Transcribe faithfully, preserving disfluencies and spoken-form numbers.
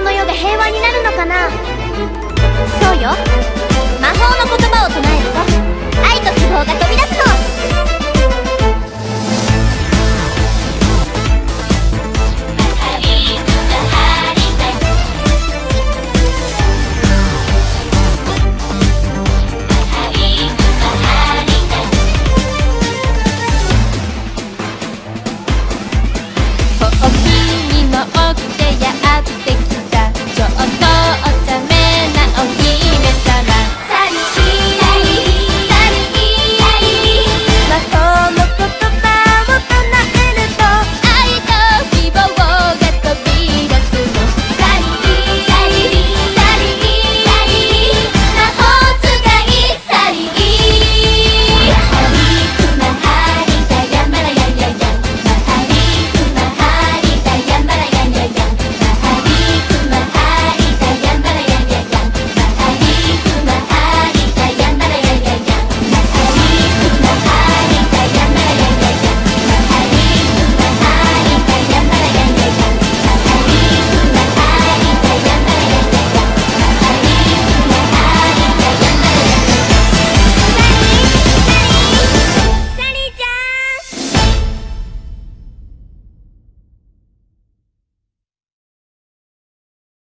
この世が平和になるのかな。そうよ、魔法の言葉を唱えると愛と希望が飛び出す。